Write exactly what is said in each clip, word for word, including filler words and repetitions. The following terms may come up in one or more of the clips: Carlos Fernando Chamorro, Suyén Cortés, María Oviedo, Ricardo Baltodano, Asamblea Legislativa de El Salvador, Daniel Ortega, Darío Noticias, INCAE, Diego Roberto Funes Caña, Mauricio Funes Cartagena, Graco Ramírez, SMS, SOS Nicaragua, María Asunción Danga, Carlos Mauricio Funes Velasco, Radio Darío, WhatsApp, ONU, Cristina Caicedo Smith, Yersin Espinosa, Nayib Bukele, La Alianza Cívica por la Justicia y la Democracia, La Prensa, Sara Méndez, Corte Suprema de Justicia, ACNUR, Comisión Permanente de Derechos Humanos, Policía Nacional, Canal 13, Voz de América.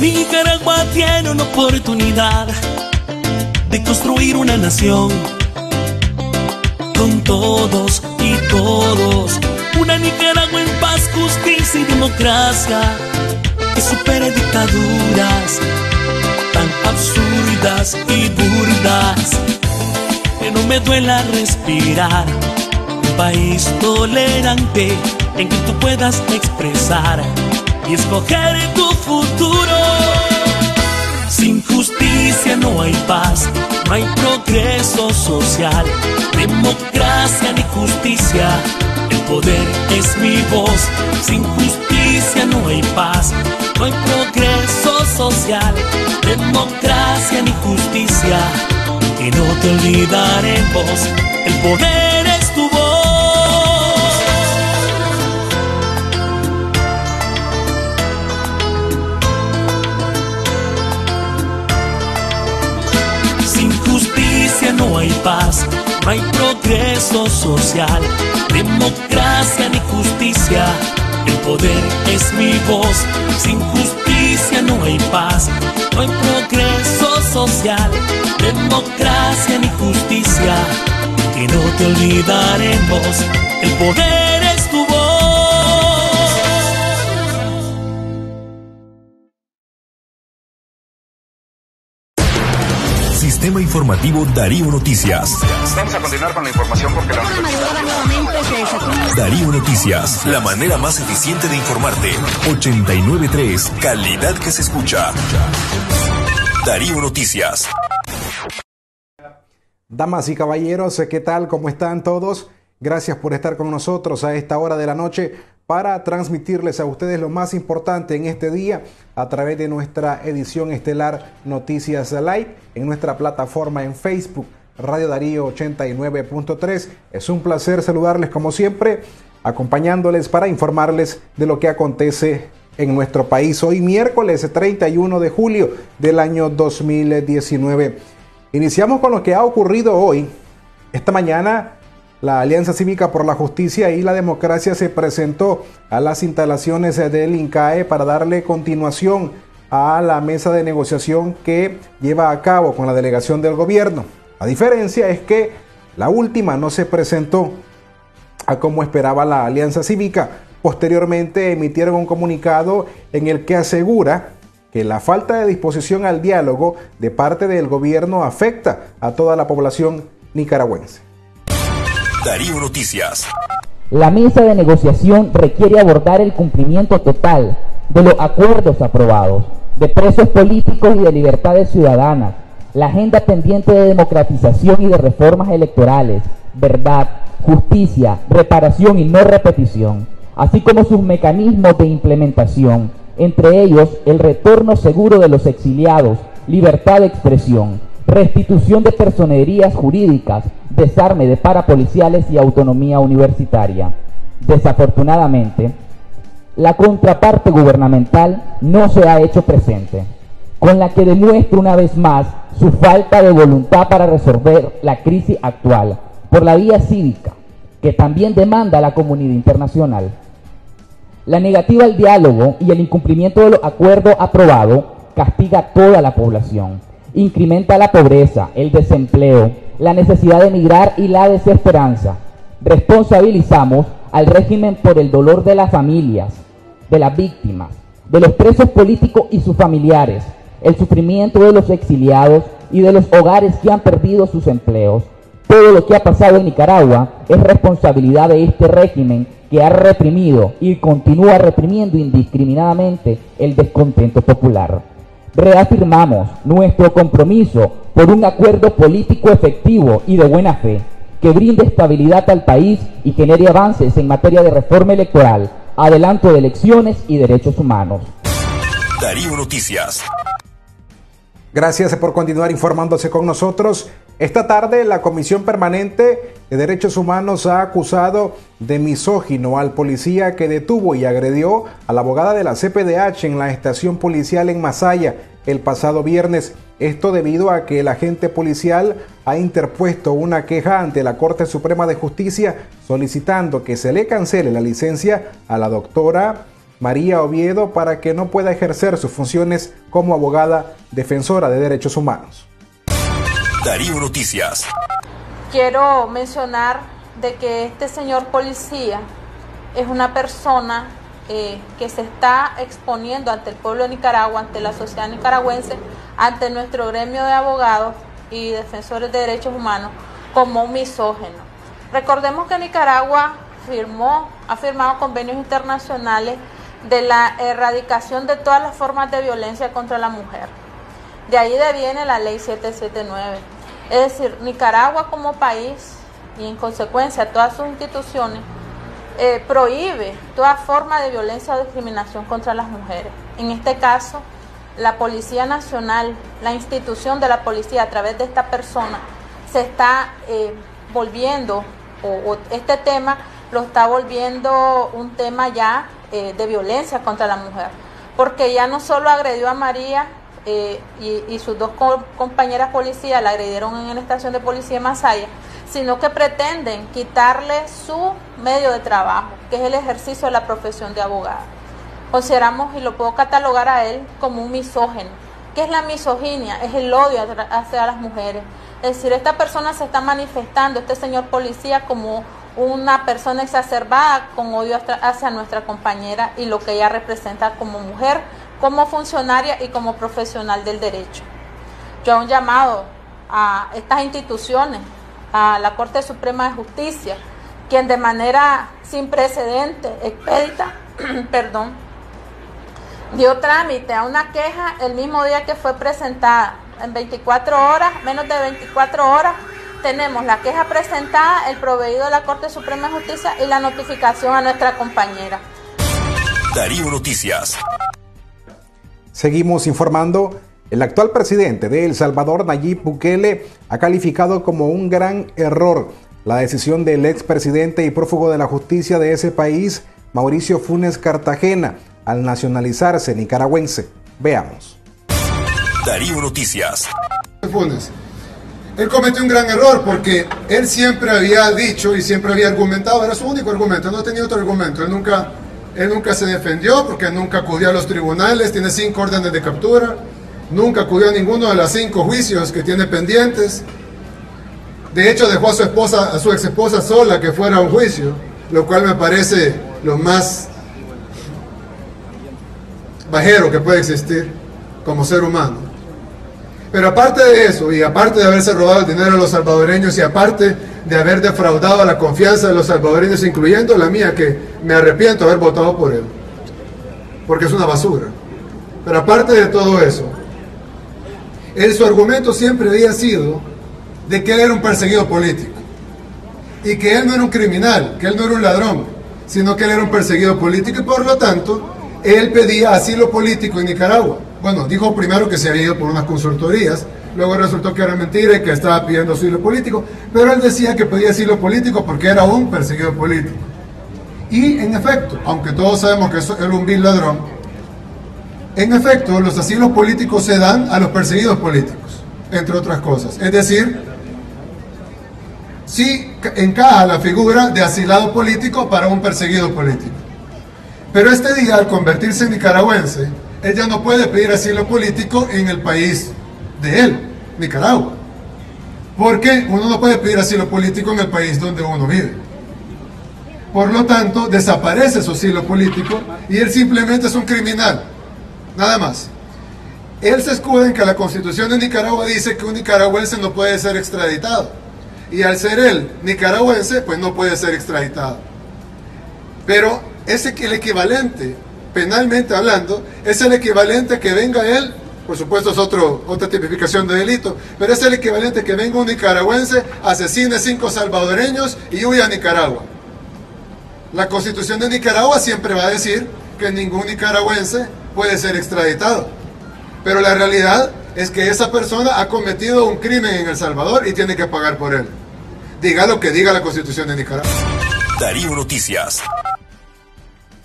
Nicaragua tiene una oportunidad de construir una nación con todos y todos. Una Nicaragua en paz, justicia y democracia, que supere dictaduras tan absurdas y burdas que no me duela respirar. Un país tolerante en que tú puedas expresar y escoger tu futuro. Sin justicia no hay paz, no hay progreso social, democracia ni justicia, el poder es mi voz. Sin justicia no hay paz, no hay progreso social, democracia ni justicia, y no te olvidaremos, el poder es tu voz. No hay paz, no hay progreso social, democracia ni justicia, el poder es mi voz. Sin justicia no hay paz, no hay progreso social, democracia ni justicia, que no te olvidaremos, el poder es tu voz. Sistema Informativo Darío Noticias. Vamos a continuar con la información porque la noticia. Darío Noticias, la manera más eficiente de informarte. ochenta y nueve punto tres, calidad que se escucha. Darío Noticias. Damas y caballeros, ¿qué tal? ¿Cómo están todos? Gracias por estar con nosotros a esta hora de la noche para transmitirles a ustedes lo más importante en este día a través de nuestra edición estelar Noticias Live en nuestra plataforma en Facebook, Radio Darío ochenta y nueve punto tres. Es un placer saludarles como siempre, acompañándoles para informarles de lo que acontece en nuestro país hoy miércoles treinta y uno de julio del año dos mil diecinueve. Iniciamos con lo que ha ocurrido hoy. Esta mañana, la Alianza Cívica por la Justicia y la Democracia se presentó a las instalaciones del INCAE para darle continuación a la mesa de negociación que lleva a cabo con la delegación del gobierno. La diferencia es que la última no se presentó a como esperaba la Alianza Cívica. Posteriormente emitieron un comunicado en el que asegura que la falta de disposición al diálogo de parte del gobierno afecta a toda la población nicaragüense. Darío Noticias. La mesa de negociación requiere abordar el cumplimiento total de los acuerdos aprobados, de presos políticos y de libertades ciudadanas, la agenda pendiente de democratización y de reformas electorales, verdad, justicia, reparación y no repetición, así como sus mecanismos de implementación, entre ellos el retorno seguro de los exiliados, libertad de expresión, restitución de personerías jurídicas, desarme de parapoliciales y autonomía universitaria. Desafortunadamente, la contraparte gubernamental no se ha hecho presente, con la que demuestra una vez más su falta de voluntad para resolver la crisis actual por la vía cívica, que también demanda a la comunidad internacional. La negativa al diálogo y el incumplimiento de los acuerdos aprobados castiga a toda la población. Incrementa la pobreza, el desempleo, la necesidad de emigrar y la desesperanza. Responsabilizamos al régimen por el dolor de las familias, de las víctimas, de los presos políticos y sus familiares, el sufrimiento de los exiliados y de los hogares que han perdido sus empleos. Todo lo que ha pasado en Nicaragua es responsabilidad de este régimen que ha reprimido y continúa reprimiendo indiscriminadamente el descontento popular. Reafirmamos nuestro compromiso por un acuerdo político efectivo y de buena fe, que brinde estabilidad al país y genere avances en materia de reforma electoral, adelanto de elecciones y derechos humanos. Darío Noticias. Gracias por continuar informándose con nosotros. Esta tarde la Comisión Permanente de Derechos Humanos ha acusado de misógino al policía que detuvo y agredió a la abogada de la C P D H en la estación policial en Masaya el pasado viernes. Esto debido a que el agente policial ha interpuesto una queja ante la Corte Suprema de Justicia solicitando que se le cancele la licencia a la doctora María Oviedo para que no pueda ejercer sus funciones como abogada defensora de derechos humanos. Darío Noticias. Quiero mencionar de que este señor policía es una persona eh, que se está exponiendo ante el pueblo de Nicaragua, ante la sociedad nicaragüense, ante nuestro gremio de abogados y defensores de derechos humanos como un misógino. Recordemos que Nicaragua firmó, ha firmado convenios internacionales de la erradicación de todas las formas de violencia contra la mujer. De ahí deviene la ley siete siete nueve. Es decir, Nicaragua como país y en consecuencia todas sus instituciones eh, prohíbe toda forma de violencia o discriminación contra las mujeres. En este caso, la Policía Nacional, la institución de la policía a través de esta persona, se está eh, volviendo, o, o este tema lo está volviendo un tema ya eh, de violencia contra la mujer, porque ya no solo agredió a María eh, y, y sus dos co- compañeras policías, la agredieron en la estación de policía de Masaya, sino que pretenden quitarle su medio de trabajo, que es el ejercicio de la profesión de abogada. Consideramos, y lo puedo catalogar a él como un misógino. ¿Qué es la misoginia? Es el odio hacia las mujeres. Es decir, esta persona se está manifestando, este señor policía, como una persona exacerbada con odio hacia nuestra compañera y lo que ella representa como mujer, como funcionaria y como profesional del derecho. Yo hago un llamado a estas instituciones, a la Corte Suprema de Justicia, quien de manera sin precedentes, expedita, perdón, dio trámite a una queja el mismo día que fue presentada. En veinticuatro horas, menos de veinticuatro horas, tenemos la queja presentada, el proveído de la Corte Suprema de Justicia y la notificación a nuestra compañera. Darío Noticias. Seguimos informando. El actual presidente de El Salvador, Nayib Bukele, ha calificado como un gran error la decisión del expresidente y prófugo de la justicia de ese país, Mauricio Funes Cartagena, al nacionalizarse nicaragüense. Veamos. Darío Noticias. Funes, él cometió un gran error porque él siempre había dicho y siempre había argumentado, era su único argumento, no tenía otro argumento, él nunca, él nunca se defendió porque nunca acudió a los tribunales, tiene cinco órdenes de captura, nunca acudió a ninguno de los cinco juicios que tiene pendientes, de hecho dejó a su esposa, a su ex esposa sola que fuera a un juicio, lo cual me parece lo más bajero que puede existir como ser humano. Pero aparte de eso, y aparte de haberse robado el dinero a los salvadoreños, y aparte de haber defraudado la confianza de los salvadoreños, incluyendo la mía, que me arrepiento de haber votado por él, porque es una basura. Pero aparte de todo eso, él, su argumento siempre había sido de que él era un perseguido político, y que él no era un criminal, que él no era un ladrón, sino que él era un perseguido político, y por lo tanto él pedía asilo político en Nicaragua. Bueno, dijo primero que se había ido por unas consultorías, luego resultó que era mentira y que estaba pidiendo asilo político, pero él decía que pedía asilo político porque era un perseguido político. Y en efecto, aunque todos sabemos que eso era un vil ladrón, en efecto los asilos políticos se dan a los perseguidos políticos, entre otras cosas. Es decir, sí encaja la figura de asilado político para un perseguido político. Pero este día, al convertirse en nicaragüense, él ya no puede pedir asilo político en el país de él, Nicaragua, porque uno no puede pedir asilo político en el país donde uno vive. Por lo tanto, desaparece su asilo político y él simplemente es un criminal, nada más. Él se escuda en que la Constitución de Nicaragua dice que un nicaragüense no puede ser extraditado, y al ser él nicaragüense, pues no puede ser extraditado. Pero es el equivalente, penalmente hablando, es el equivalente que venga él, por supuesto es otro, otra tipificación de delito, pero es el equivalente que venga un nicaragüense, asesine cinco salvadoreños y huya a Nicaragua. La Constitución de Nicaragua siempre va a decir que ningún nicaragüense puede ser extraditado, pero la realidad es que esa persona ha cometido un crimen en El Salvador y tiene que pagar por él. Diga lo que diga la Constitución de Nicaragua. Darío Noticias.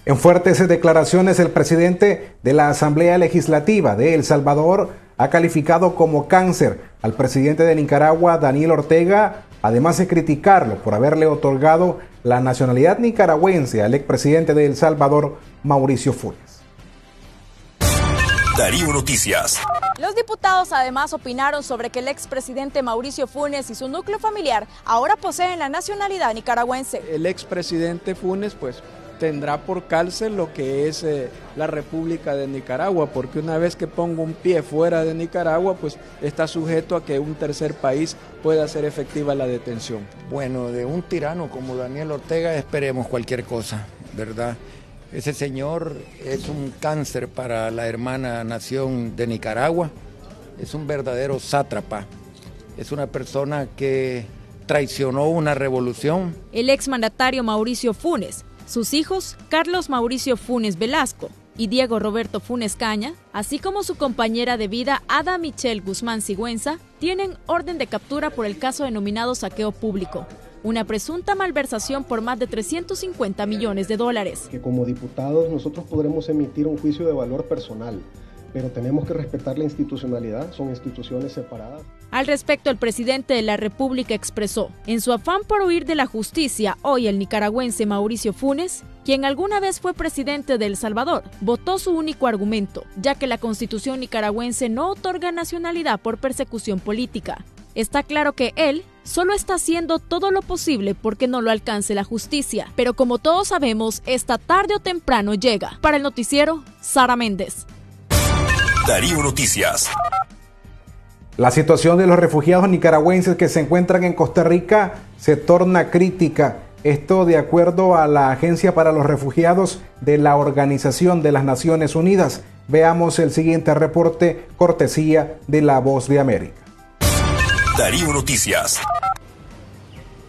En fuertes declaraciones, el presidente de la Asamblea Legislativa de El Salvador ha calificado como cáncer al presidente de Nicaragua, Daniel Ortega, además de criticarlo por haberle otorgado la nacionalidad nicaragüense al expresidente de El Salvador, Mauricio Funes. Darío Noticias. Los diputados además opinaron sobre que el expresidente Mauricio Funes y su núcleo familiar ahora poseen la nacionalidad nicaragüense. El expresidente Funes pues tendrá por cárcel lo que es eh, la República de Nicaragua, porque una vez que ponga un pie fuera de Nicaragua pues está sujeto a que un tercer país pueda hacer efectiva la detención. Bueno, de un tirano como Daniel Ortega esperemos cualquier cosa, ¿verdad? Ese señor es un cáncer para la hermana nación de Nicaragua, es un verdadero sátrapa, es una persona que traicionó una revolución. El exmandatario Mauricio Funes, sus hijos Carlos Mauricio Funes Velasco y Diego Roberto Funes Caña, así como su compañera de vida Ada Michelle Guzmán Sigüenza, tienen orden de captura por el caso denominado saqueo público, una presunta malversación por más de trescientos cincuenta millones de dólares. Que como diputados nosotros podremos emitir un juicio de valor personal, pero tenemos que respetar la institucionalidad, son instituciones separadas. Al respecto, el presidente de la República expresó, en su afán por huir de la justicia, hoy el nicaragüense Mauricio Funes, quien alguna vez fue presidente de El Salvador, votó su único argumento, ya que la Constitución nicaragüense no otorga nacionalidad por persecución política. Está claro que él solo está haciendo todo lo posible porque no lo alcance la justicia. Pero como todos sabemos, esta tarde o temprano llega. Para el noticiero, Sara Méndez. Darío Noticias. La situación de los refugiados nicaragüenses que se encuentran en Costa Rica se torna crítica. Esto de acuerdo a la Agencia para los Refugiados de la Organización de las Naciones Unidas. Veamos el siguiente reporte, cortesía de La Voz de América. Darío Noticias.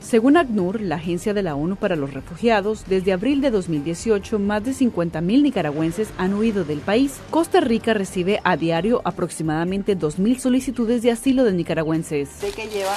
Según ACNUR, la Agencia de la ONU para los Refugiados, desde abril de dos mil dieciocho, más de cincuenta mil nicaragüenses han huido del país. Costa Rica recibe a diario aproximadamente dos mil solicitudes de asilo de nicaragüenses. Sé que lleva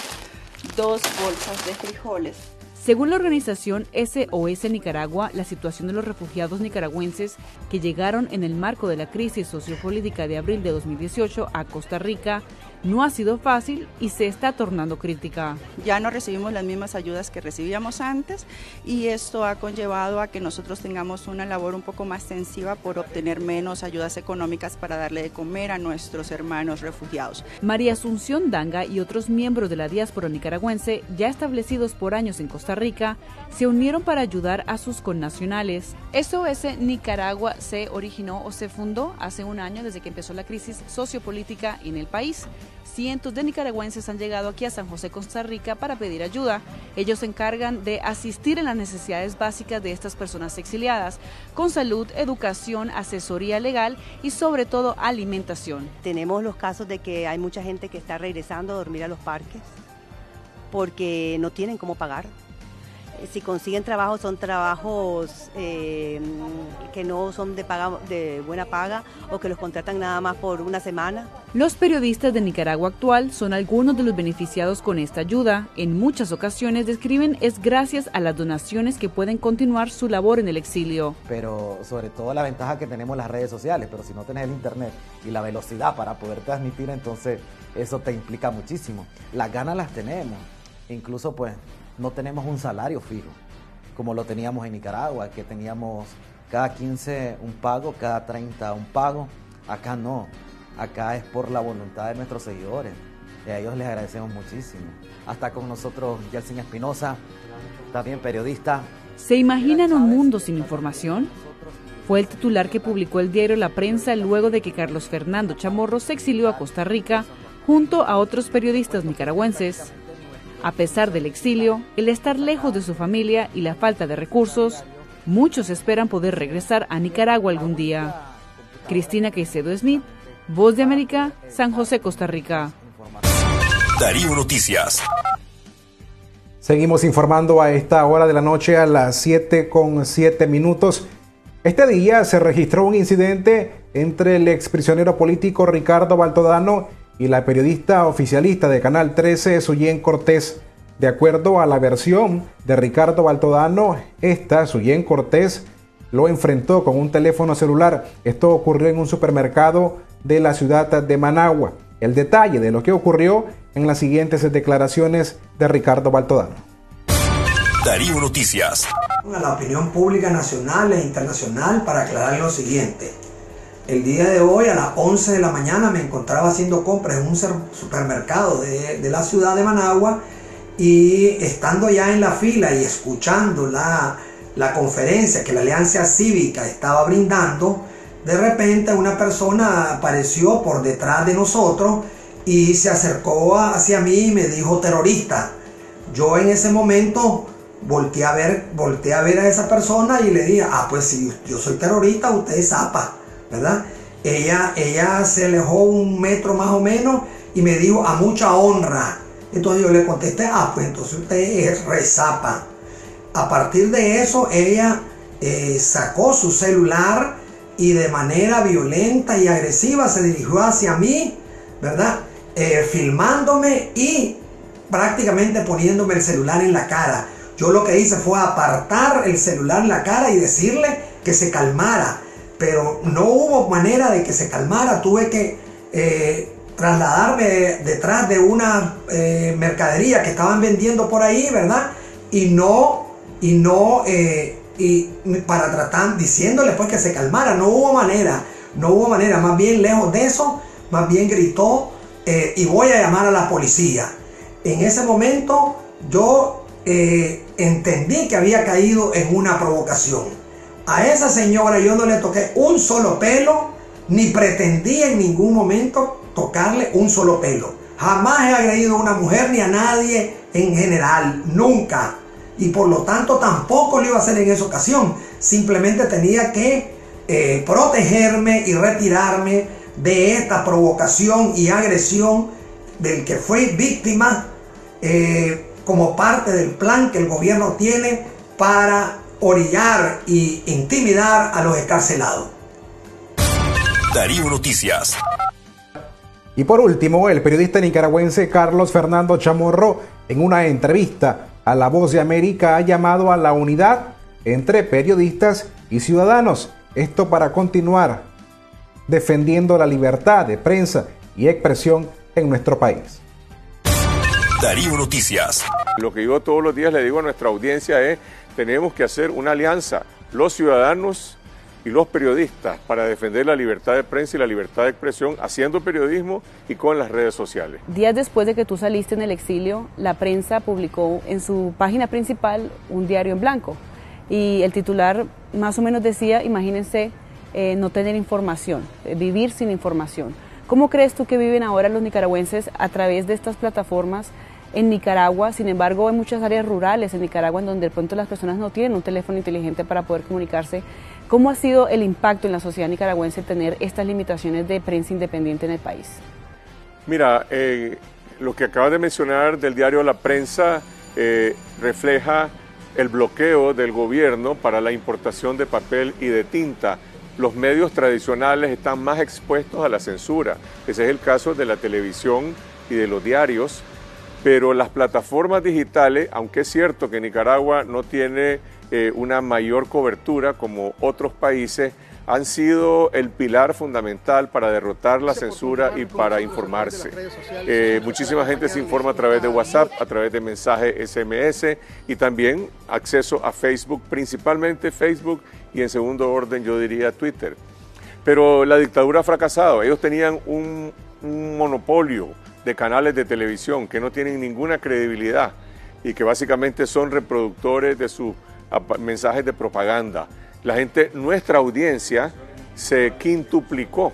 dos bolsas de frijoles. Según la organización S O S Nicaragua, la situación de los refugiados nicaragüenses que llegaron en el marco de la crisis sociopolítica de abril de dos mil dieciocho a Costa Rica no ha sido fácil y se está tornando crítica. Ya no recibimos las mismas ayudas que recibíamos antes y esto ha conllevado a que nosotros tengamos una labor un poco más extensiva por obtener menos ayudas económicas para darle de comer a nuestros hermanos refugiados. María Asunción Danga y otros miembros de la diáspora nicaragüense, ya establecidos por años en Costa Rica, se unieron para ayudar a sus connacionales. S O S Nicaragua se originó o se fundó hace un año desde que empezó la crisis sociopolítica en el país. Cientos de nicaragüenses han llegado aquí a San José, Costa Rica, para pedir ayuda. Ellos se encargan de asistir en las necesidades básicas de estas personas exiliadas, con salud, educación, asesoría legal y sobre todo alimentación. Tenemos los casos de que hay mucha gente que está regresando a dormir a los parques porque no tienen cómo pagar. Si consiguen trabajo, son trabajos eh, que no son de, paga, de buena paga o que los contratan nada más por una semana. Los periodistas de Nicaragua Actual son algunos de los beneficiados con esta ayuda. En muchas ocasiones describen es gracias a las donaciones que pueden continuar su labor en el exilio. Pero sobre todo la ventaja que tenemos las redes sociales, pero si no tenés el internet y la velocidad para poder transmitir, entonces eso te implica muchísimo. Las ganas las tenemos, incluso pues... no tenemos un salario fijo, como lo teníamos en Nicaragua, que teníamos cada quince un pago, cada treinta un pago. Acá no, acá es por la voluntad de nuestros seguidores, y a ellos les agradecemos muchísimo. Hasta con nosotros Yersin Espinosa, también periodista. ¿Se imaginan un mundo sin información? Fue el titular que publicó el diario La Prensa luego de que Carlos Fernando Chamorro se exilió a Costa Rica junto a otros periodistas nicaragüenses. A pesar del exilio, el estar lejos de su familia y la falta de recursos, muchos esperan poder regresar a Nicaragua algún día. Cristina Caicedo Smith, Voz de América, San José, Costa Rica. Darío Noticias. Seguimos informando a esta hora de la noche, a las siete con siete minutos. Este día se registró un incidente entre el exprisionero político Ricardo Baltodano y la periodista oficialista de Canal trece, Suyén Cortés. De acuerdo a la versión de Ricardo Baltodano, esta, Suyén Cortés, lo enfrentó con un teléfono celular. Esto ocurrió en un supermercado de la ciudad de Managua. El detalle de lo que ocurrió en las siguientes declaraciones de Ricardo Baltodano. Darío Noticias. A la opinión pública nacional e internacional para aclarar lo siguiente. El día de hoy a las once de la mañana me encontraba haciendo compras en un supermercado de, de la ciudad de Managua, y estando ya en la fila y escuchando la, la conferencia que la Alianza Cívica estaba brindando, de repente una persona apareció por detrás de nosotros y se acercó hacia mí y me dijo terrorista. Yo en ese momento volteé a ver, volteé a, ver a esa persona y le dije, ah, pues si yo soy terrorista, usted es zapa, ¿verdad? Ella, ella se alejó un metro más o menos y me dijo a mucha honra. Entonces yo le contesté, ah, pues entonces usted es rezapa. A partir de eso, ella eh, sacó su celular y de manera violenta y agresiva se dirigió hacia mí, ¿verdad? Eh, filmándome y prácticamente poniéndome el celular en la cara. Yo lo que hice fue apartar el celular en la cara y decirle que se calmara, pero no hubo manera de que se calmara. Tuve que eh, trasladarme detrás de una eh, mercadería que estaban vendiendo por ahí, ¿verdad? Y no, y no, eh, y para tratar, diciéndole pues que se calmara. No hubo manera, no hubo manera, más bien lejos de eso, más bien gritó eh, y voy a llamar a la policía. En ese momento yo eh, entendí que había caído en una provocación. A esa señora yo no le toqué un solo pelo, ni pretendí en ningún momento tocarle un solo pelo. Jamás he agredido a una mujer ni a nadie en general, nunca. Y por lo tanto tampoco lo iba a hacer en esa ocasión. Simplemente tenía que eh, protegerme y retirarme de esta provocación y agresión del que fui víctima eh, como parte del plan que el gobierno tiene para orillar y intimidar a los excarcelados. Darío Noticias. Y por último, el periodista nicaragüense Carlos Fernando Chamorro, en una entrevista a La Voz de América, ha llamado a la unidad entre periodistas y ciudadanos. Esto para continuar defendiendo la libertad de prensa y expresión en nuestro país. Darío Noticias. Lo que yo todos los días le digo a nuestra audiencia es, tenemos que hacer una alianza, los ciudadanos y los periodistas, para defender la libertad de prensa y la libertad de expresión, haciendo periodismo y con las redes sociales. Días después de que tú saliste en el exilio, La Prensa publicó en su página principal un diario en blanco, y el titular más o menos decía, imagínense eh, no tener información, eh, vivir sin información. ¿Cómo crees tú que viven ahora los nicaragüenses a través de estas plataformas en Nicaragua? Sin embargo, hay muchas áreas rurales en Nicaragua en donde de pronto las personas no tienen un teléfono inteligente para poder comunicarse. ¿Cómo ha sido el impacto en la sociedad nicaragüense tener estas limitaciones de prensa independiente en el país? Mira, eh, lo que acabas de mencionar del diario La Prensa eh, refleja el bloqueo del gobierno para la importación de papel y de tinta. Los medios tradicionales están más expuestos a la censura. Ese es el caso de la televisión y de los diarios. Pero las plataformas digitales, aunque es cierto que Nicaragua no tiene eh, una mayor cobertura como otros países, han sido el pilar fundamental para derrotar la censura y para informarse. Eh, muchísima gente se informa a través de WhatsApp, a través de mensajes S M S y también acceso a Facebook, principalmente Facebook y en segundo orden yo diría Twitter. Pero la dictadura ha fracasado, ellos tenían un, un monopolio de canales de televisión que no tienen ninguna credibilidad y que básicamente son reproductores de sus mensajes de propaganda. La gente, nuestra audiencia se quintuplicó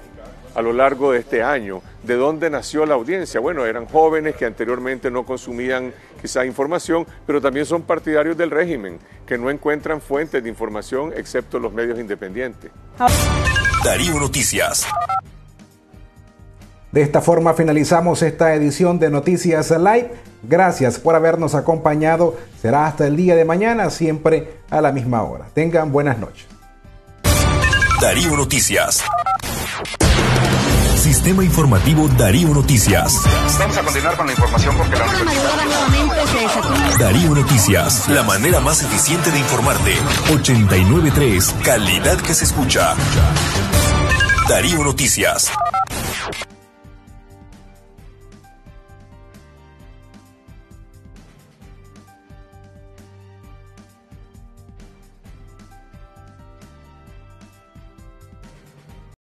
a lo largo de este año. ¿De dónde nació la audiencia? Bueno, eran jóvenes que anteriormente no consumían quizá información, pero también son partidarios del régimen, que no encuentran fuentes de información excepto los medios independientes. Darío Noticias. De esta forma finalizamos esta edición de Noticias Live. Gracias por habernos acompañado. Será hasta el día de mañana, siempre a la misma hora. Tengan buenas noches. Darío Noticias. Sistema informativo Darío Noticias. Vamos a continuar con la información porque la universidad. Darío Noticias, la manera más eficiente de informarte. ochenta y nueve punto tres, calidad que se escucha. Darío Noticias.